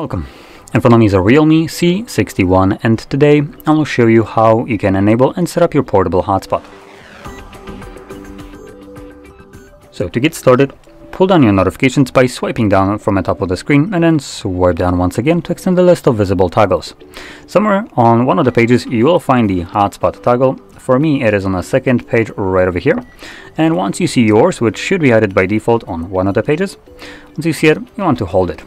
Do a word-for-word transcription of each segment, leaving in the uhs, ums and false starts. Welcome. In front of me is a Realme C sixty-one, and today I will show you how you can enable and set up your portable hotspot. So to get started, pull down your notifications by swiping down from the top of the screen and then swipe down once again to extend the list of visible toggles. Somewhere on one of the pages you will find the hotspot toggle. For me it is on the second page right over here, and once you see yours, which should be added by default on one of the pages, once you see it you want to hold it.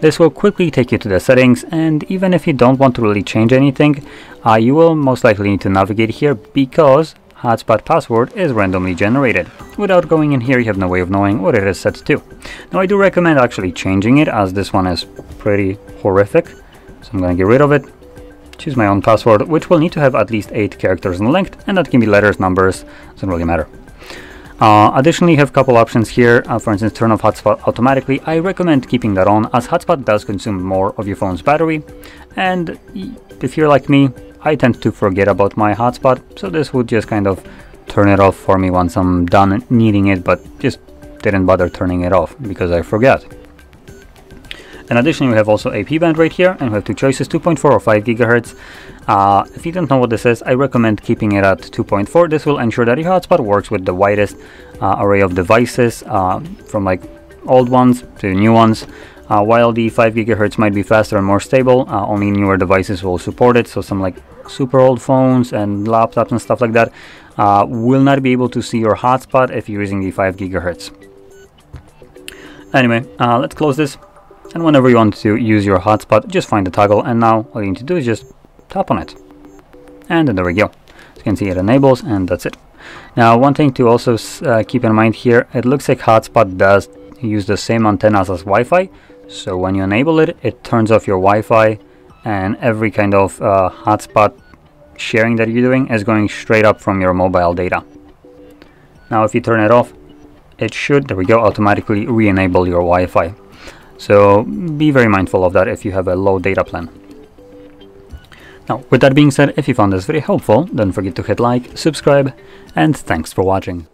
This will quickly take you to the settings, and even if you don't want to really change anything, uh, you will most likely need to navigate here because hotspot password is randomly generated. Without going in here you have no way of knowing what it is set to. Now I do recommend actually changing it, as this one is pretty horrific, so I'm going to get rid of it. Choose my own password, which will need to have at least eight characters in length, and that can be letters, numbers, doesn't really matter. Uh, additionally, you have a couple options here. Uh, for instance, turn off hotspot automatically. I recommend keeping that on, as hotspot does consume more of your phone's battery, and if you're like me, I tend to forget about my hotspot, so this would just kind of turn it off for me once I'm done needing it, but just didn't bother turning it off because I forgot. In addition, we have also a P band right here, and we have two choices, two point four or five gigahertz. Uh, if you don't know what this is, I recommend keeping it at two point four. This will ensure that your hotspot works with the widest uh, array of devices, uh, from like old ones to new ones. Uh, while the five gigahertz might be faster and more stable, uh, only newer devices will support it, so some like super old phones and laptops and stuff like that uh, will not be able to see your hotspot if you're using the five gigahertz. Anyway, uh, let's close this. And whenever you want to use your hotspot, just find the toggle, and now all you need to do is just tap on it. And there we go. As you can see, it enables, and that's it. Now, one thing to also uh, keep in mind here, it looks like hotspot does use the same antennas as Wi-Fi. So when you enable it, it turns off your Wi-Fi, and every kind of uh, hotspot sharing that you're doing is going straight up from your mobile data. Now, if you turn it off, it should, there we go, automatically re-enable your Wi-Fi. So be very mindful of that if you have a low data plan. Now, with that being said, if you found this very helpful, don't forget to hit like, subscribe, and thanks for watching.